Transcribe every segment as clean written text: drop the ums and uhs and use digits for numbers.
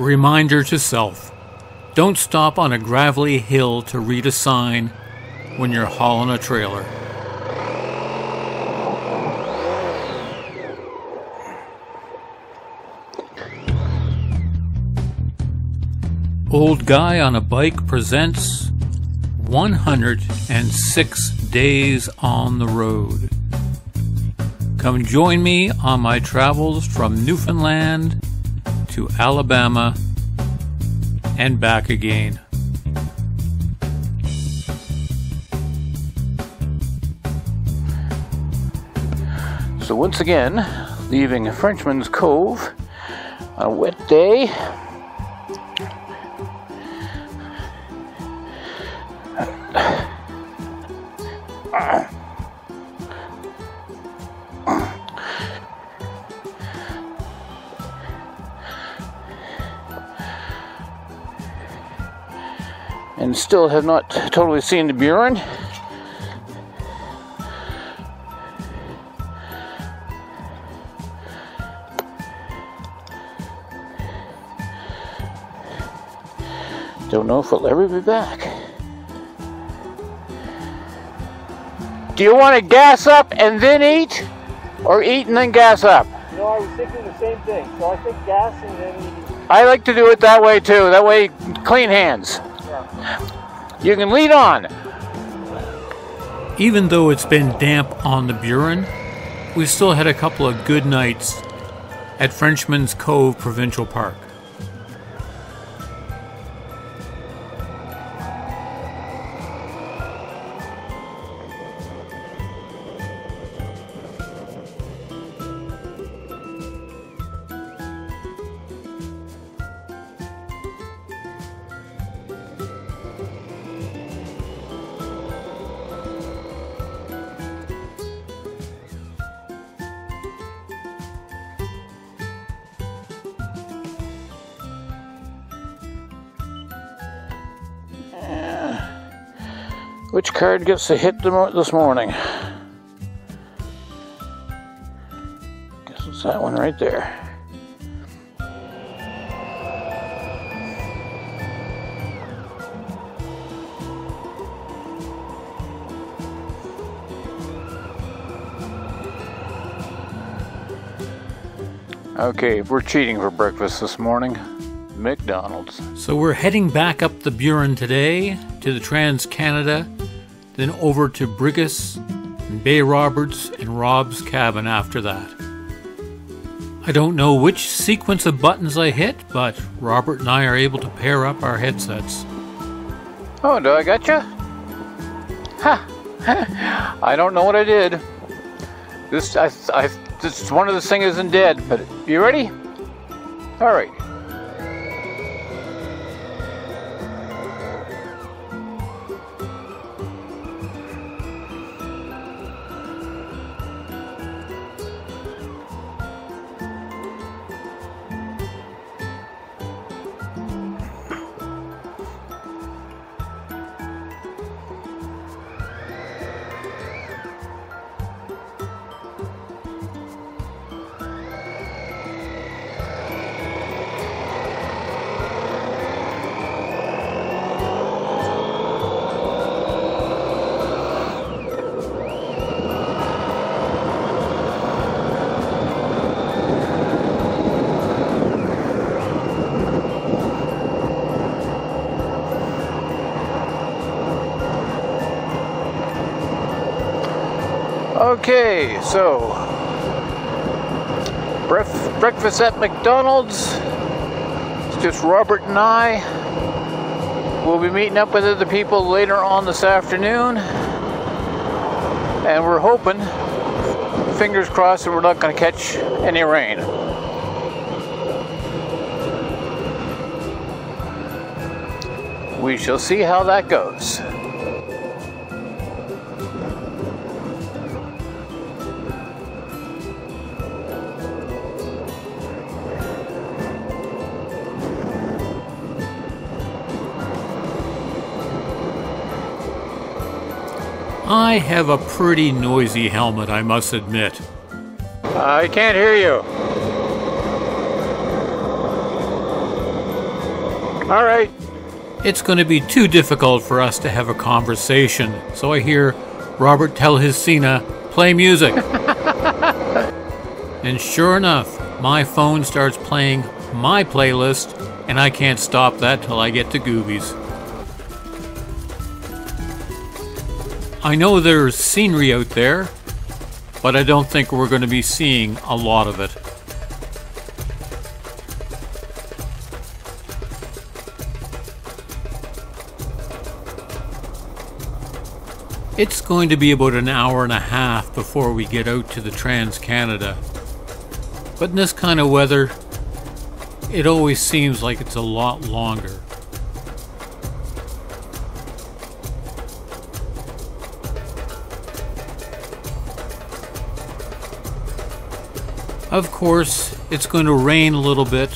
Reminder to self. Don't stop on a gravelly hill to read a sign when you're hauling a trailer. Old Guy on a Bike presents 106 Days on the Road. Come join me on my travels from Newfoundland to Alabama and back again. So once again, leaving Frenchman's Cove on a wet day. And still have not totally seen the Burin. Don't know if we'll ever be back. Do you want to gas up and then eat? Or eat and then gas up? No, I was thinking the same thing. So I think gas and then eat. I like to do it that way too. That way, clean hands. Yeah. You can lead on. Even though it's been damp on the Burin, we still had a couple of good nights at Frenchman's Cove Provincial Park. Which card gets to hit this morning? Guess it's that one right there. Okay, we're cheating for breakfast this morning. McDonald's. So we're heading back up the Burin today to the Trans-Canada, then over to Brigus and Bay Roberts and Rob's cabin after that. I don't know which sequence of buttons I hit, but Robert and I are able to pair up our headsets. Oh, do I gotcha? Ha! I don't know what I did. This one of the things isn't dead, but you ready? All right. Okay, so breakfast at McDonald's. It's just Robert and I. We'll be meeting up with other people later on this afternoon. And we're hoping, fingers crossed, that we're not going to catch any rain. We shall see how that goes. I have a pretty noisy helmet, I must admit. I can't hear you. All right. It's going to be too difficult for us to have a conversation, so I hear Robert tell his Cena, play music. And sure enough, my phone starts playing my playlist, and I can't stop that till I get to Goobies. I know there's scenery out there, but I don't think we're going to be seeing a lot of it. It's going to be about an hour and a half before we get out to the Trans-Canada. But in this kind of weather, it always seems like it's a lot longer. Of course, it's going to rain a little bit,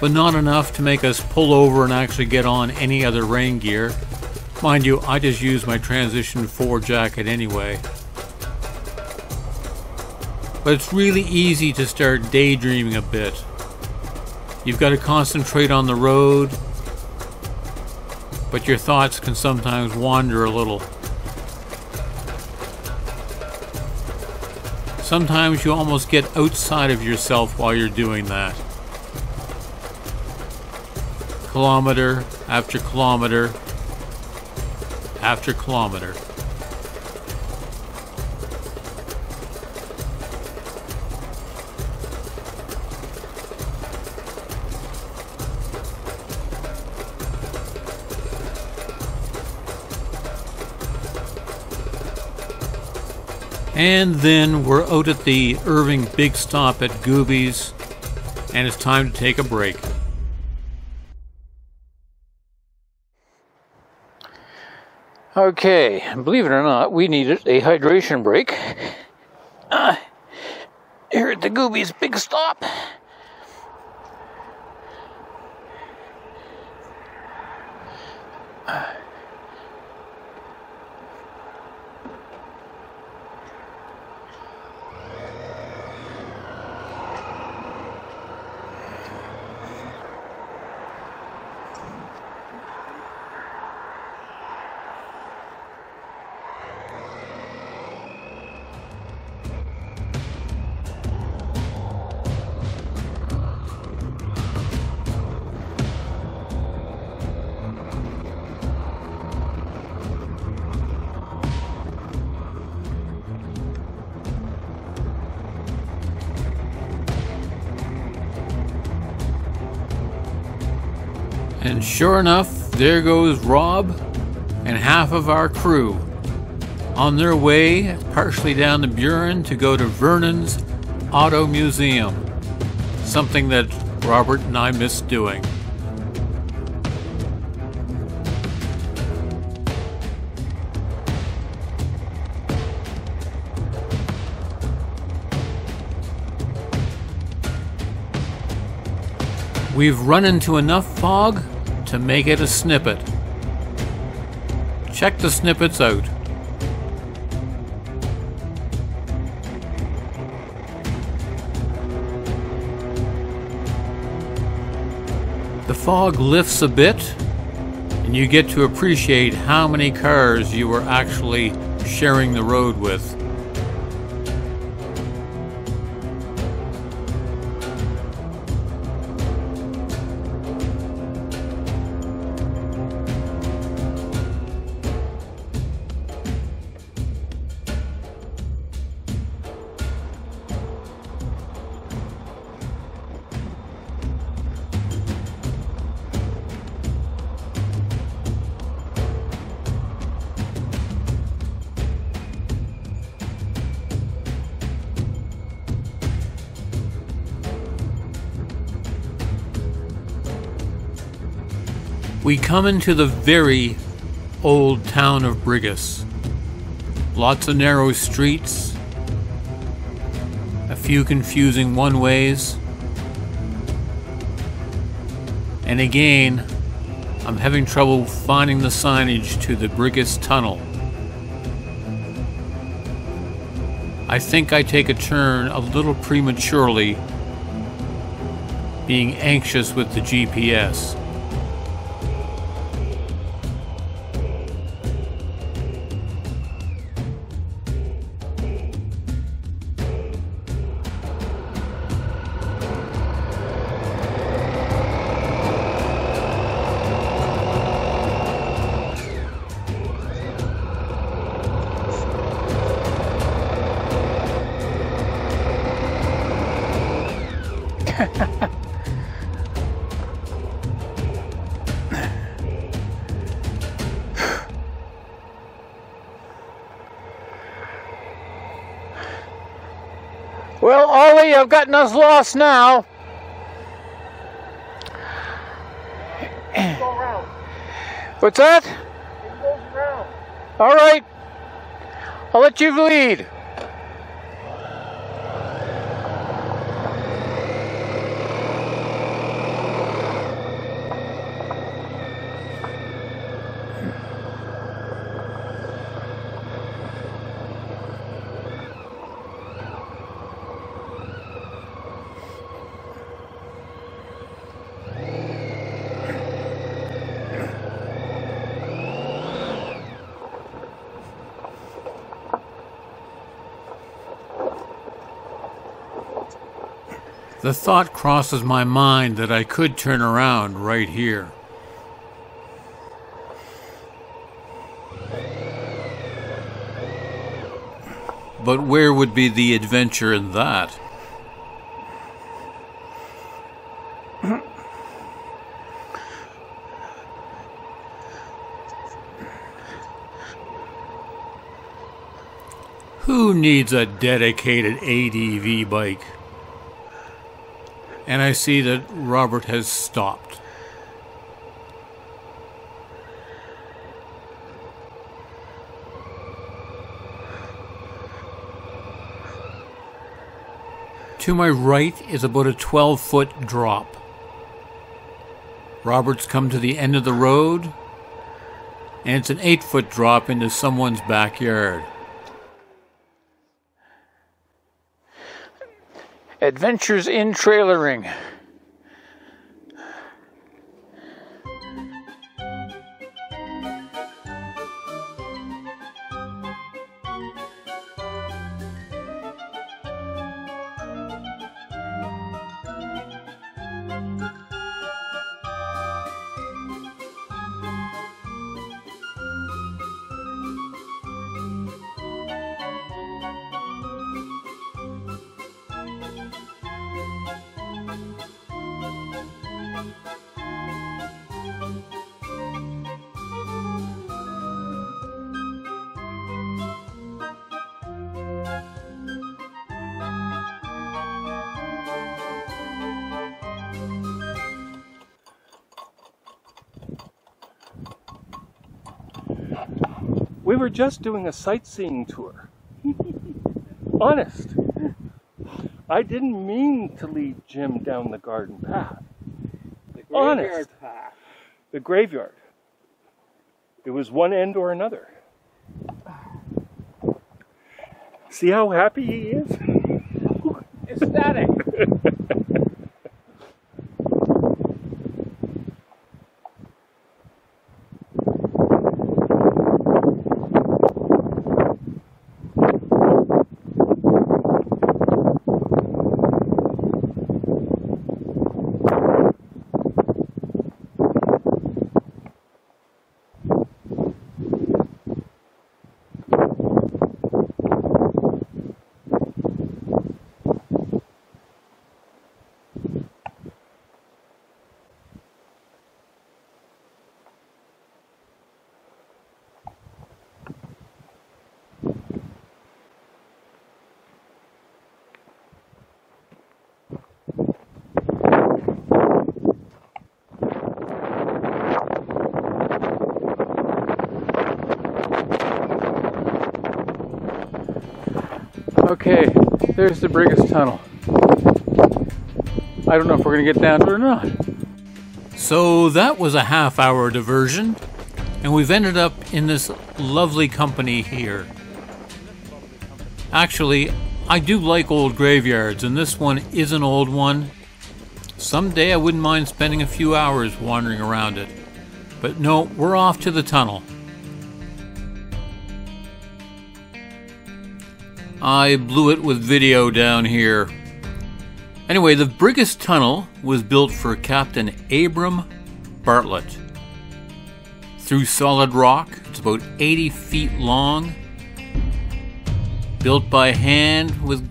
but not enough to make us pull over and actually get on any other rain gear. Mind you, I just use my Transition 4 jacket anyway. But it's really easy to start daydreaming a bit. You've got to concentrate on the road, but your thoughts can sometimes wander a little. Sometimes you almost get outside of yourself while you're doing that. Kilometer after kilometer after kilometer. And then we're out at the Irving Big Stop at Goobies, and it's time to take a break. Okay, believe it or not, we needed a hydration break here at the Goobies Big Stop. And sure enough, there goes Rob and half of our crew on their way partially down the Burin to go to Vernon's Auto Museum, something that Robert and I miss doing. We've run into enough fog to make it a snippet. Check the snippets out. The fog lifts a bit, and you get to appreciate how many cars you were actually sharing the road with. We come into the very old town of Brigus. Lots of narrow streets, a few confusing one-ways, and again, I'm having trouble finding the signage to the Brigus Tunnel. I think I take a turn a little prematurely, being anxious with the GPS. Well, Ollie, I've gotten us lost now. It goes around. What's that? It goes around. All right. I'll let you lead. The thought crosses my mind that I could turn around right here. But where would be the adventure in that? Who needs a dedicated ADV bike? And I see that Robert has stopped. To my right is about a 12-foot drop. Robert's come to the end of the road, and it's an 8-foot drop into someone's backyard. Adventures in trailering. We were just doing a sightseeing tour. Honest. I didn't mean to lead Jim down the garden path. The graveyard path. The graveyard. It was one end or another. See how happy he is? Ecstatic. Okay, there's the Brigus Tunnel. I don't know if we're going to get down to it or not. So that was a half-hour diversion, and we've ended up in this lovely company here. Actually, I do like old graveyards, and this one is an old one. Someday I wouldn't mind spending a few hours wandering around it. But no, we're off to the tunnel. I blew it with video down here. Anyway, the Brigus Tunnel was built for Captain Abram Bartlett. Through solid rock, it's about 80 feet long. Built by hand with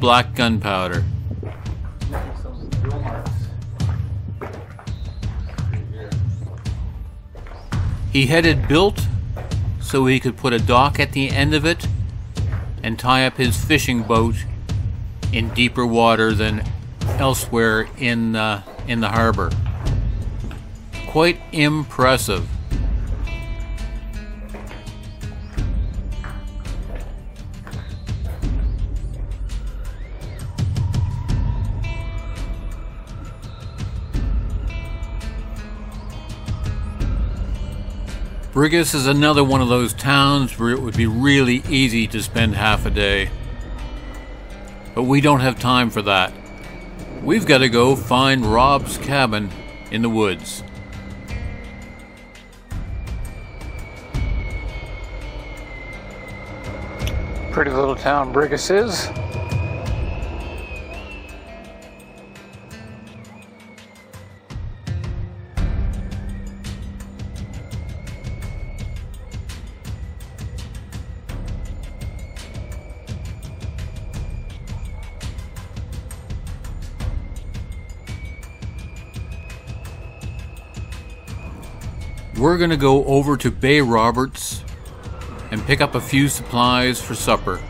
black gunpowder. He had it built so he could put a dock at the end of it and tie up his fishing boat in deeper water than elsewhere in the harbor. Quite impressive. Brigus is another one of those towns where it would be really easy to spend half a day. But we don't have time for that. We've got to go find Rob's cabin in the woods. Pretty little town Brigus is. We're going to go over to Bay Roberts and pick up a few supplies for supper.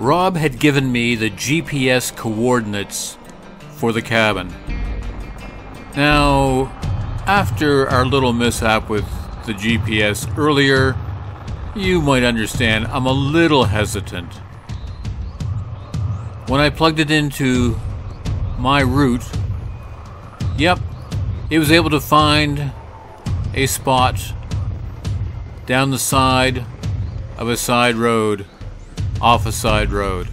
Rob had given me the GPS coordinates for the cabin. Now, after our little mishap with the GPS earlier, you might understand I'm a little hesitant. When I plugged it into my route, yep, it was able to find a spot down the side of a side road. Off a side road.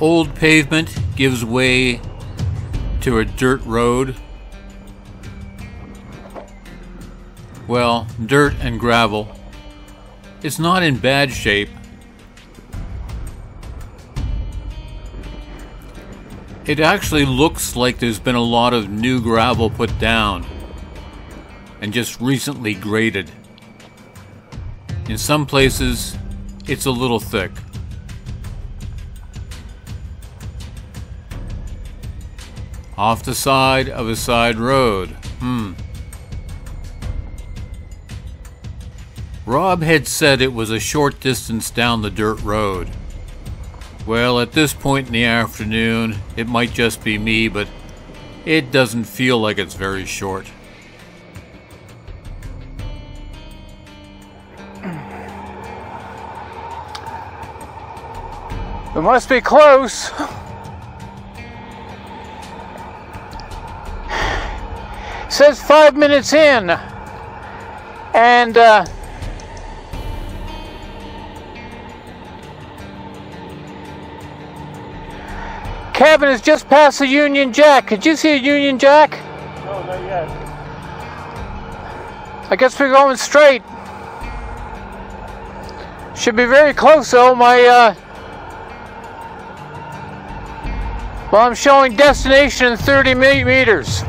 Old pavement gives way to a dirt road. Well, dirt and gravel. It's not in bad shape. It actually looks like there's been a lot of new gravel put down and just recently graded. In some places, it's a little thick. Off the side of a side road. Rob had said it was a short distance down the dirt road. Well, at this point in the afternoon, it might just be me, but it doesn't feel like it's very short. It must be close. It says 5 minutes in, and cabin is just past the Union Jack. Could you see a Union Jack? No, not yet. I guess we're going straight. Should be very close though. Well, I'm showing destination in 30 meters. Yeah.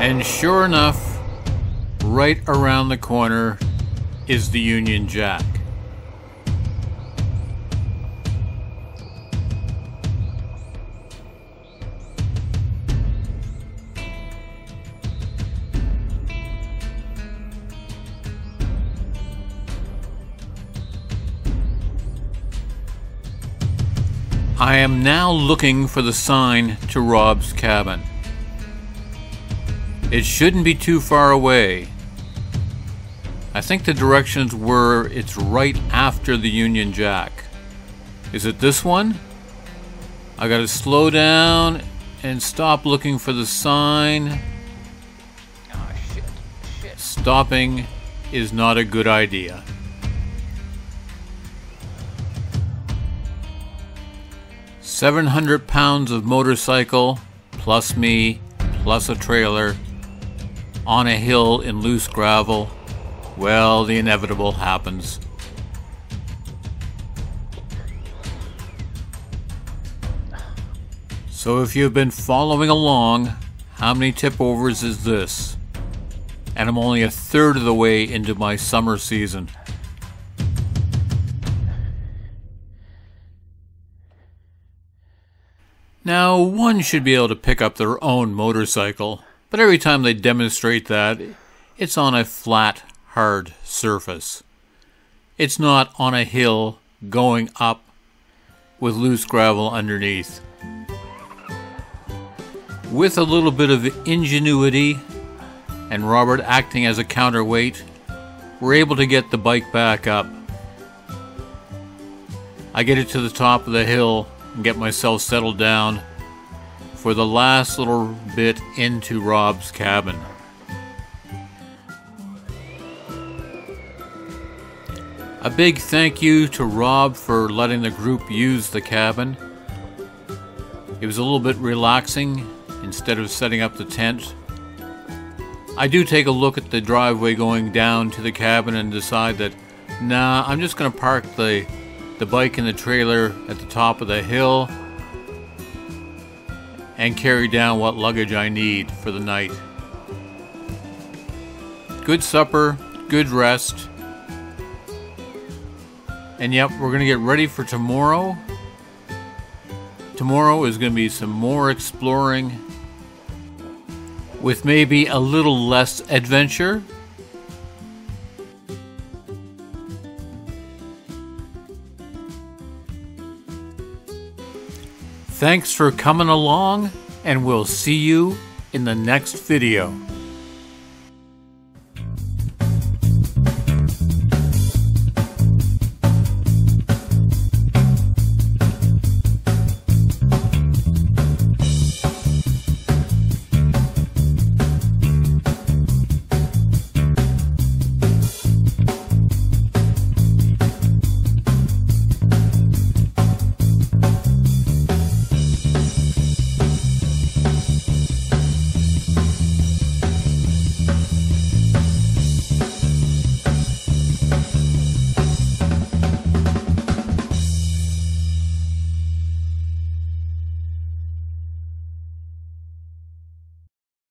And sure enough, right around the corner is the Union Jack. I am now looking for the sign to Rob's cabin. It shouldn't be too far away. I think the directions were it's right after the Union Jack. Is it this one? I gotta slow down and stop looking for the sign. Oh, shit. Stopping is not a good idea. £700 of motorcycle, plus me, plus a trailer, on a hill in loose gravel. Well, the inevitable happens. So if you've been following along, how many tip overs is this? And I'm only a third of the way into my summer season. Now, one should be able to pick up their own motorcycle, but every time they demonstrate that, it's on a flat, hard surface. It's not on a hill going up with loose gravel underneath. With a little bit of ingenuity and Robert acting as a counterweight, we're able to get the bike back up. I get it to the top of the hill and get myself settled down for the last little bit into Rob's cabin. A big thank you to Rob for letting the group use the cabin. It was a little bit relaxing instead of setting up the tent. I do take a look at the driveway going down to the cabin and decide that, nah, I'm just going to park the bike in the trailer at the top of the hill and carry down what luggage I need for the night. Good supper, good rest. And yep, we're going to get ready for tomorrow. Tomorrow is going to be some more exploring with maybe a little less adventure. Thanks for coming along, and we'll see you in the next video.